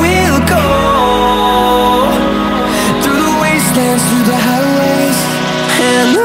we'll go, through the wastelands, through the highways, and on.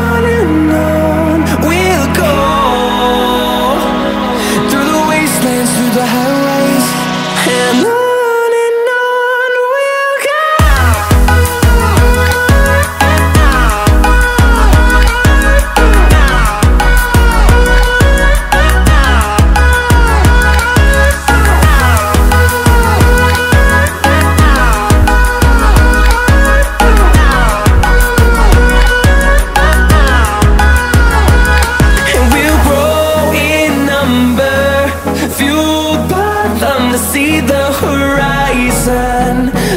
we'll go, through the wastelands, through the highways, and on. See the horizon,